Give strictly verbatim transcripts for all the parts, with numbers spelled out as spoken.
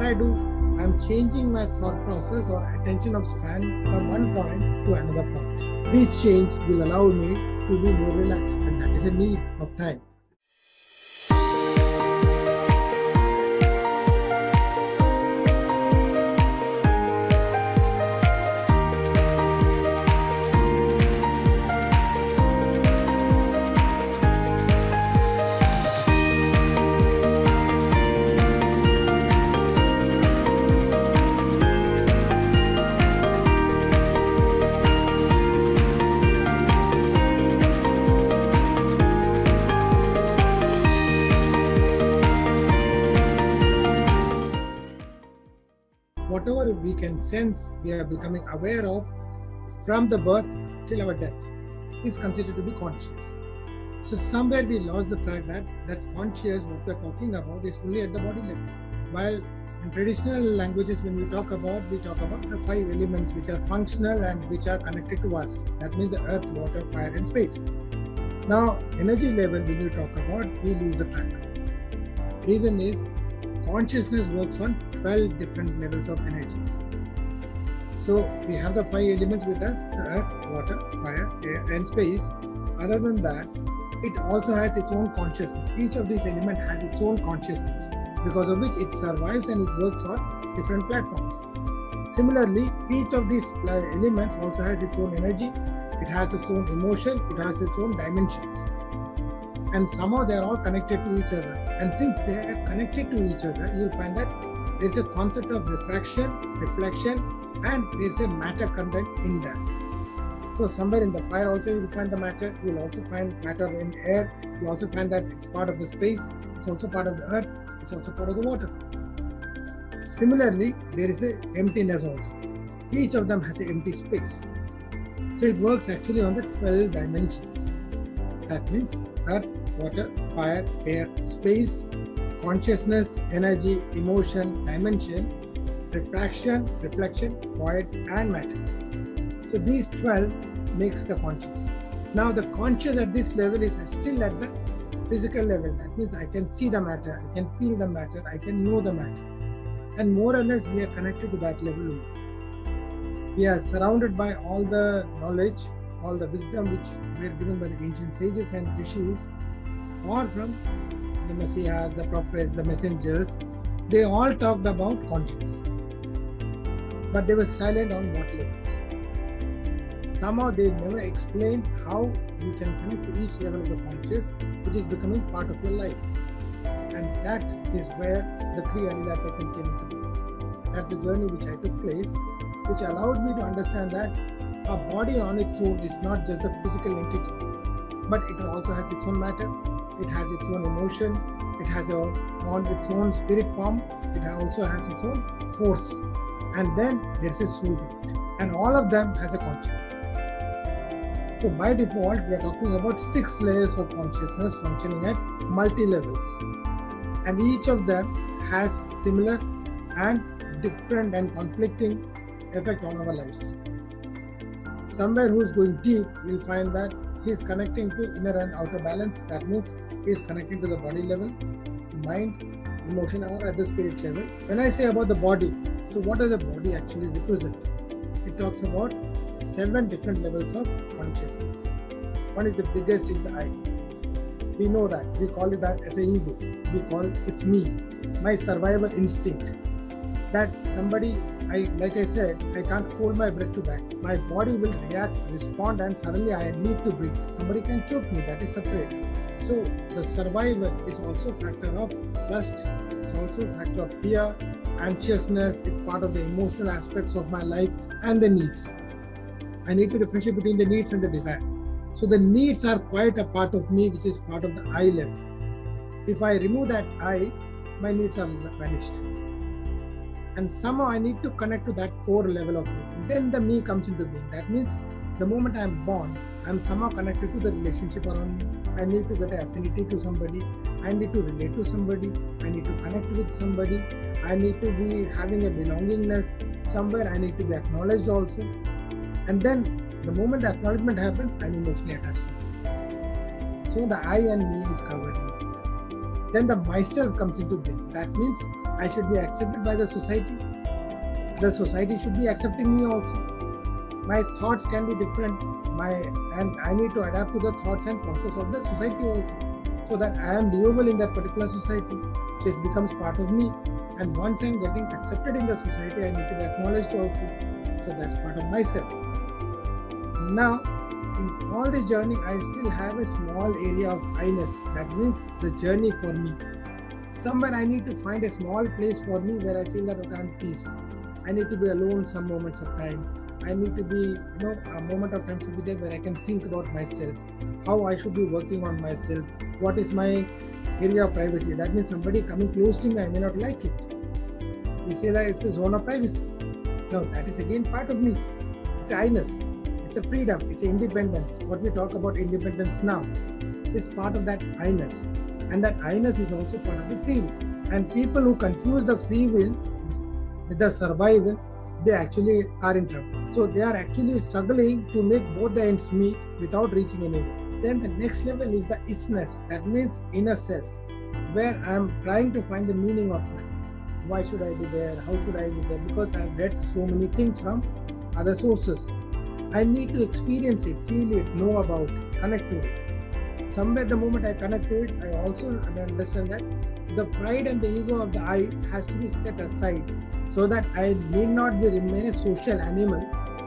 what I do, I'm changing my thought process or attention of span from one point to another point. This change will allow me to be more relaxed, and that is a need of time. Whatever we can sense, we are becoming aware of from the birth till our death is considered to be conscious. So somewhere we lost the fact that that conscious, what we are talking about, is only at the body level. While in traditional languages, when we talk about, we talk about the five elements which are functional and which are connected to us. That means the earth, water, fire and space. Now energy level, when we talk about, we lose the track. Reason is, consciousness works on twelve different levels of energies. So we have the five elements with us, the earth, water, fire, air and space. Other than that, it also has its own consciousness. Each of these elements has its own consciousness, because of which it survives and it works on different platforms. Similarly, each of these elements also has its own energy, it has its own emotion, it has its own dimensions. And somehow they are all connected to each other. And since they are connected to each other, you'll find that there's a concept of refraction, reflection, and there's a matter content in that. So somewhere in the fire also you'll find the matter, you'll also find matter in air, you'll also find that it's part of the space, it's also part of the earth, it's also part of the water. Similarly, there is a emptiness also. Each of them has an empty space. So it works actually on the twelve dimensions. That means earth, water, fire, air, space, consciousness, energy, emotion, dimension, refraction, reflection, void, and matter. So these twelve makes the conscious. Now the conscious at this level is still at the physical level. That means I can see the matter, I can feel the matter, I can know the matter. And more or less we are connected to that level. We are surrounded by all the knowledge, all the wisdom which were given by the ancient sages and rishis, or from the messiahs, the prophets, the messengers. They all talked about conscience, but they were silent on what levels. Somehow they never explained how you can connect to each level of the conscious, which is becoming part of your life. And that is where the Kriya Lila Ketan came into being. That's the journey which I took place, which allowed me to understand that our body on its own is not just the physical entity, but it also has its own matter, it has its own emotion, it has on its own spirit form, it also has its own force, and then there is a soul, and all of them has a consciousness. So by default, we are talking about six layers of consciousness functioning at multi-levels, and each of them has similar and different and conflicting effect on our lives. Somewhere who is going deep will find that he is connecting to inner and outer balance. That means he is connecting to the body level, mind, emotion, or at the spirit level. When I say about the body, so what does the body actually represent? It talks about seven different levels of consciousness. One is the biggest is the I. We know that. We call it that as an ego. We call it, it's me, my survival instinct. That somebody, I, like I said, I can't hold my breath to back. My body will react, respond, and suddenly I need to breathe. Somebody can choke me, that is separate. So the survival is also a factor of trust, it's also a factor of fear, anxiousness, it's part of the emotional aspects of my life and the needs. I need to differentiate between the needs and the desire. So the needs are quite a part of me, which is part of the I level. If I remove that I, my needs are vanished. And somehow I need to connect to that core level of me. Then the me comes into being. That means the moment I'm born, I'm somehow connected to the relationship around me. I need to get an affinity to somebody. I need to relate to somebody. I need to connect with somebody. I need to be having a belongingness. Somewhere I need to be acknowledged also. And then the moment the acknowledgement happens, I'm emotionally attached to it. So the I and me is covered in that. Then the myself comes into being. That means I should be accepted by the society. The society should be accepting me also. My thoughts can be different, my and I need to adapt to the thoughts and process of the society also, so that I am livable in that particular society. So it becomes part of me. And once I am getting accepted in the society, I need to be acknowledged also. So that's part of myself. Now, in all this journey, I still have a small area of I-ness. That means the journey for me. Somewhere I need to find a small place for me where I feel that okay, I'm peace. I need to be alone some moments of time. I need to be, you know, a moment of time should be there where I can think about myself, how I should be working on myself, what is my area of privacy. That means somebody coming close to me, I may not like it. We say that it's a zone of privacy. Now that is again part of me. It's I-ness. It's a freedom. It's independence. What we talk about independence now is part of that I-ness. And that I-ness is also part of the free will. And people who confuse the free will with the survival, they actually are in trouble. So they are actually struggling to make both the ends meet without reaching anywhere. Then the next level is the isness. That means inner self, where I am trying to find the meaning of life. Why should I be there? How should I be there? Because I have read so many things from other sources. I need to experience it, feel it, know about it, connect to it. Somewhere the moment I connect to it, I also understand that the pride and the ego of the I has to be set aside, so that I need not be remain a social animal,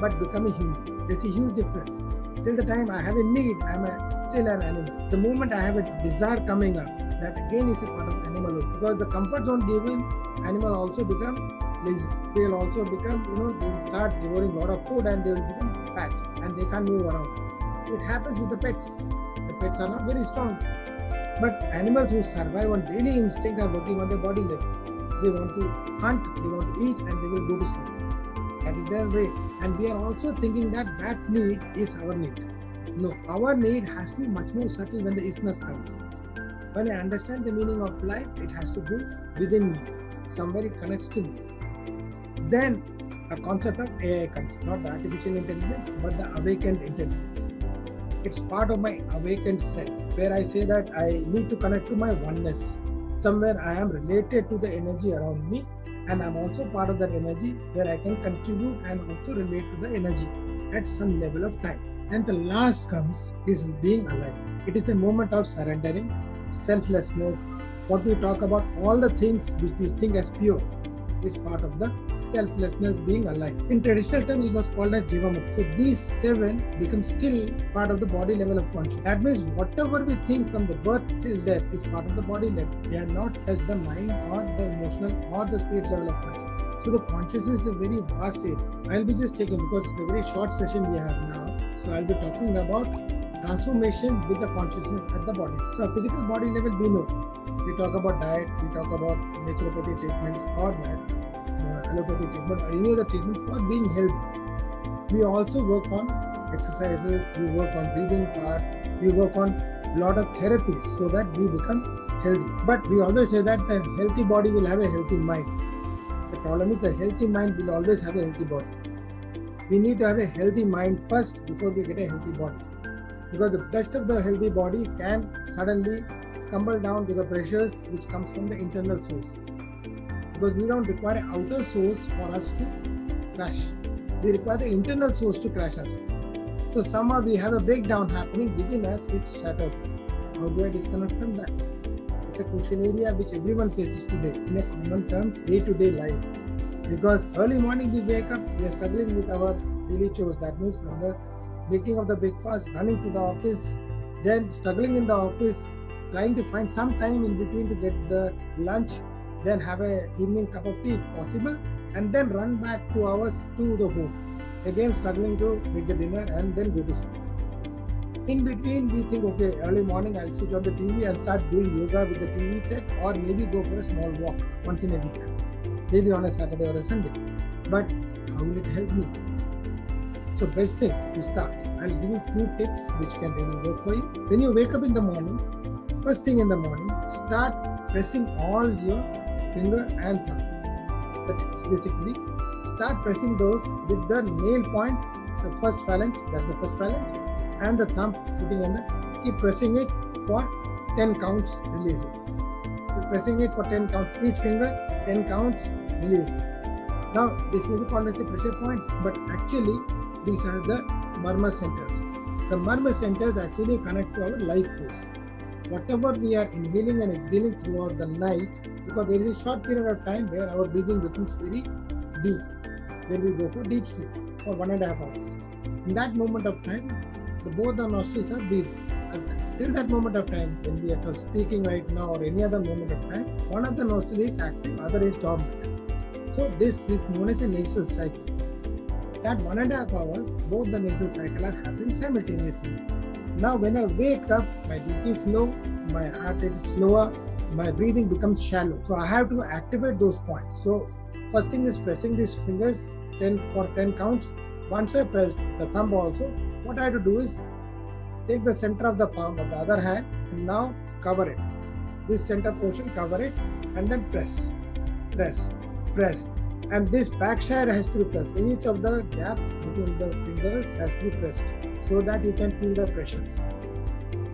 but become a human. There's a huge difference. Till the time I have a need, I am still an animal. The moment I have a desire coming up, that again is a part of animalhood. Because the comfort zone given, animal also become lazy. They'll also become, you know, they'll start devouring a lot of food and they'll become fat and they can't move around. It happens with the pets. The pets are not very strong. But animals who survive on daily instinct are working on their body level. They want to hunt, they want to eat, and they will go to sleep. That is their way. And we are also thinking that that need is our need. No, our need has to be much more subtle when the isness comes. When I understand the meaning of life, it has to go within me. Somebody connects to me. Then a concept of A I comes, not the artificial intelligence, but the awakened intelligence. It's part of my awakened self, where I say that I need to connect to my oneness. Somewhere I am related to the energy around me, and I'm also part of that energy where I can contribute and also relate to the energy at some level of time. And the last comes is being alive. It is a moment of surrendering, selflessness. What we talk about, all the things which we think as pure is part of the selflessness, being alive. In traditional terms, it was called as Jivamukti. So these seven become still part of the body level of consciousness. That means whatever we think from the birth till death is part of the body level. They are not as the mind or the emotional or the spirit level of consciousness. So the consciousness is a very vast area. I'll be just taking, because it's a very short session we have now. So I'll be talking about transformation with the consciousness at the body. So a physical body level, we know. We talk about diet, we talk about naturopathy treatments or uh, allopathy treatment or any other treatment for being healthy. We also work on exercises, we work on breathing part, we work on a lot of therapies so that we become healthy. But we always say that the healthy body will have a healthy mind. The problem is the healthy mind will always have a healthy body. We need to have a healthy mind first before we get a healthy body. Because the best of the healthy body can suddenly tumble down to the pressures which comes from the internal sources. Because we don't require an outer source for us to crash. We require the internal source to crash us. So somehow we have a breakdown happening within us which shatters us. How do I disconnect from that? It's a crucial area which everyone faces today in a common term, day-to-day life. Because early morning we wake up, we are struggling with our daily chores. That means from the making of the breakfast, running to the office, then struggling in the office, trying to find some time in between to get the lunch, then have an evening cup of tea if possible, and then run back two hours to the home. Again struggling to make the dinner and then go to sleep. In between we think, okay, early morning I'll switch on the T V and start doing yoga with the T V set, or maybe go for a small walk once in a week, maybe on a Saturday or a Sunday. But how will it help me? So best thing to start, I'll give you few tips which can really work for you. When you wake up in the morning, first thing in the morning, start pressing all your finger and thumb. That's basically, start pressing those with the nail point, the first phalanx, that's the first phalanx, and the thumb putting under. Keep pressing it for ten counts, release it. pressing it for ten counts. Each finger, ten counts, release. Now, this may be called as a pressure point, but actually, these are the murmur centers. The murmur centers actually connect to our life force. Whatever we are inhaling and exhaling throughout the night, because there is a short period of time where our breathing becomes very deep. Then we go for deep sleep for one and a half hours. In that moment of time, the, both the nostrils are breathing. Till that moment of time, when we are speaking right now or any other moment of time, one of the nostrils is active, other is dormant. So this is known as a nasal cycle. That one and a half hours, both the nasal cycle are happening simultaneously. Now when I wake up, my breathing is slow, my heart rate is slower, my breathing becomes shallow. So I have to activate those points. So first thing is pressing these fingers ten for ten counts. Once I pressed the thumb also, what I have to do is take the center of the palm of the other hand and now cover it. This center portion, cover it and then press, press, press. And this back side has to be pressed. In each of the gaps between the fingers has to be pressed so that you can feel the pressures.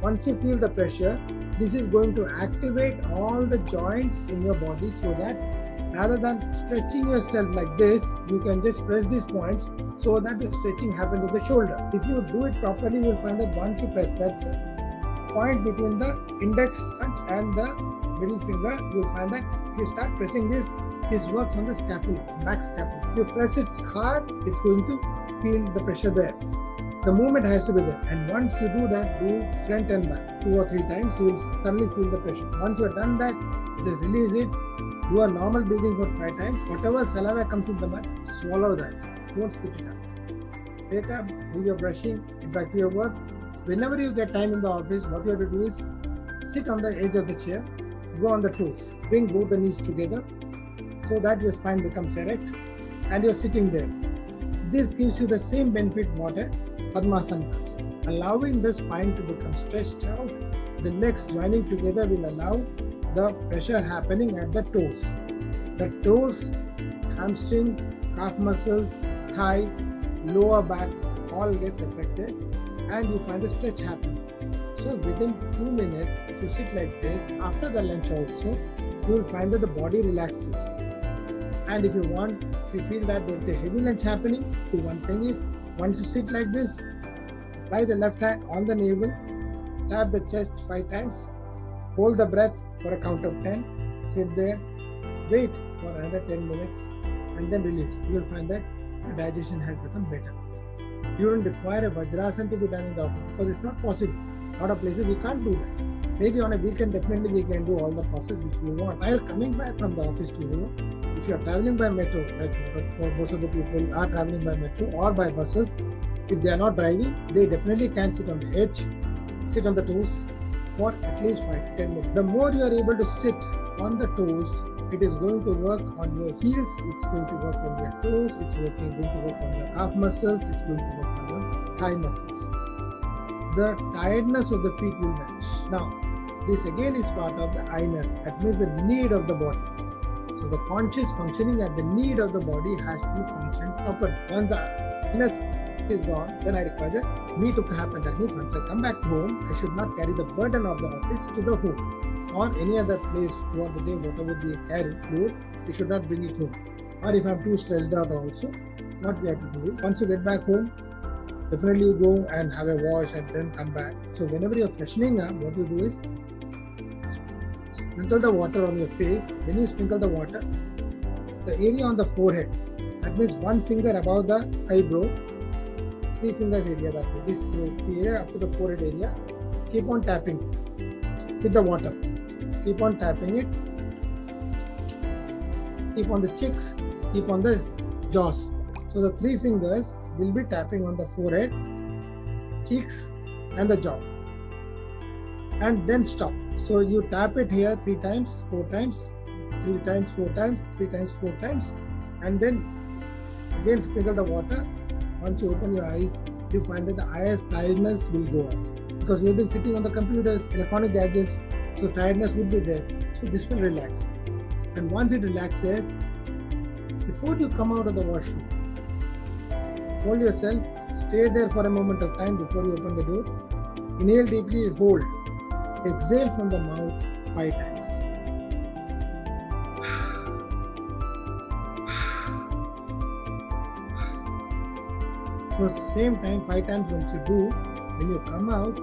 Once you feel the pressure, this is going to activate all the joints in your body so that rather than stretching yourself like this, you can just press these points so that the stretching happens at the shoulder. If you do it properly, you'll find that once you press that point between the index and the middle finger, you'll find that if you start pressing this, this works on the scapula, back scapula. If you press it hard, it's going to feel the pressure there. The movement has to be there. And once you do that, do front and back two or three times, you will suddenly feel the pressure. Once you have done that, just release it. Do a normal breathing for five times. Whatever saliva comes in the mouth, swallow that. Don't spit it out. Take up, do your brushing, get back to your work. Whenever you get time in the office, what you have to do is sit on the edge of the chair, go on the toes, bring both the knees together so that your spine becomes erect and you're sitting there. This gives you the same benefit what a Padmasana does. Allowing the spine to become stretched out, the legs joining together will allow the pressure happening at the toes. The toes, hamstring, calf muscles, thigh, lower back, all gets affected and you find a stretch happening. So within two minutes, if you sit like this, after the lunch also, you will find that the body relaxes. And if you want, if you feel that there is a heavy lunch happening, the one thing is, once you sit like this, apply the left hand on the navel, tap the chest five times, hold the breath for a count of ten, sit there, wait for another ten minutes and then release. You will find that the digestion has become better. You don't require a Vajrasana to be done in the office because it's not possible. A lot of places we can't do that. Maybe on a weekend, definitely we can do all the process which we want. While coming back from the office to home, if you are traveling by metro, like most of the people are traveling by metro or by buses, if they are not driving, they definitely can sit on the edge, sit on the toes for at least five to ten minutes. The more you are able to sit on the toes, it is going to work on your heels, it's going to work on your toes, it's working, going to work on your calf muscles, it's going to work on your thigh muscles. The tiredness of the feet will vanish. Now, this again is part of the I-ness, that means the need of the body. So the conscious functioning at the need of the body has to be functioned properly. Once the illness is gone, then I require me to happen. That means once I come back home, I should not carry the burden of the office to the home or any other place throughout the day, whatever we carry, load, we should not bring it home. Or if I'm too stressed out also, what we have to do is, once you get back home, definitely you go and have a wash and then come back. So whenever you're freshening up, what you do is, sprinkle the water on your face. When you sprinkle the water, the area on the forehead, that means one finger above the eyebrow, three fingers area, that way, this area up to the forehead area, keep on tapping with the water. Keep on tapping it. Keep on the cheeks, keep on the jaws. So the three fingers will be tapping on the forehead, cheeks and the jaw. And then stop. So you tap it here three times, four times, three times, four times, three times, four times, and then again sprinkle the water. Once you open your eyes, you find that the eyes tiredness will go off because you've been sitting on the computers, electronic gadgets, so tiredness would be there. So this will relax. And once it relaxes, before you come out of the washroom, hold yourself, stay there for a moment of time before you open the door. Inhale deeply, hold. Exhale from the mouth five times. So same time, five times once you do, when you come out,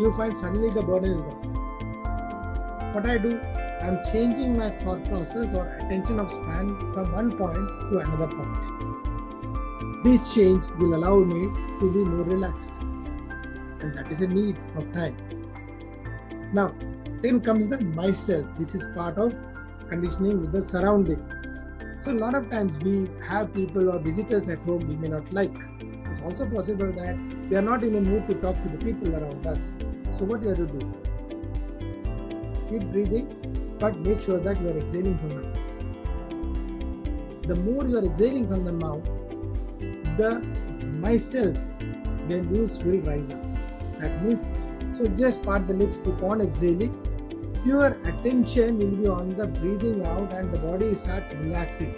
you find suddenly the burden is gone. What I do, I'm changing my thought process or attention of span from one point to another point. This change will allow me to be more relaxed. And that is a need of time. Now, then comes the myself, which is part of conditioning with the surrounding. So a lot of times we have people or visitors at home we may not like. It's also possible that we are not in a mood to talk to the people around us. So what you have to do? Keep breathing, but make sure that you are exhaling from the mouth. The more you are exhaling from the mouth, the myself values will rise up. That means, so just part the lips, keep on exhaling. Your attention will be on the breathing out and the body starts relaxing.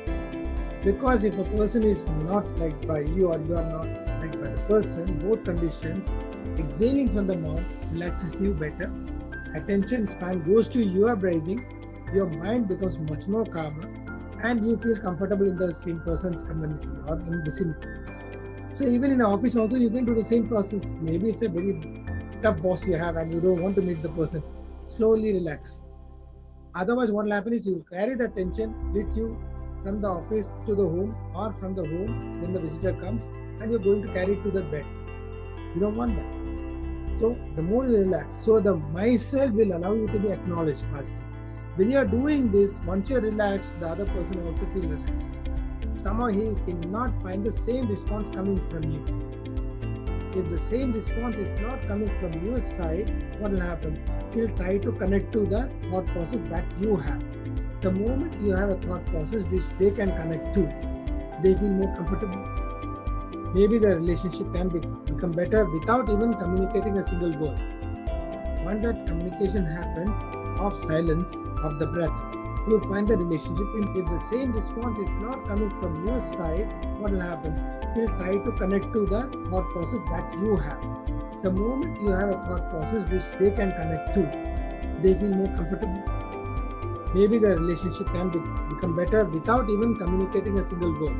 Because if a person is not liked by you or you are not liked by the person, both conditions, exhaling from the mouth relaxes you better. Attention span goes to your breathing, your mind becomes much more calmer and you feel comfortable in the same person's community or in vicinity. So even in an office also you can do the same process. Maybe it's a very tough boss you have and you don't want to meet the person. Slowly relax. Otherwise what will happen is you will carry the tension with you from the office to the home or from the home when the visitor comes and you're going to carry it to the bed. You don't want that. So the more you relax, so the myself will allow you to be acknowledged faster. When you are doing this, once you are relaxed, the other person also feels relaxed. Somehow he cannot find the same response coming from you. If the same response is not coming from your side, what will happen? He will try to connect to the thought process that you have. The moment you have a thought process which they can connect to, they feel more comfortable. Maybe the relationship can be, become better without even communicating a single word. When that communication happens, of silence, of the breath, you find the relationship. And if the same response is not coming from your side, what will happen? You will try to connect to the thought process that you have. The moment you have a thought process which they can connect to, they feel more comfortable. Maybe the relationship can be, become better without even communicating a single word.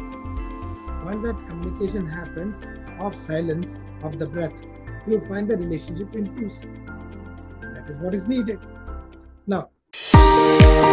When that communication happens, of silence, of the breath, you find the relationship improves. That is what is needed. Now.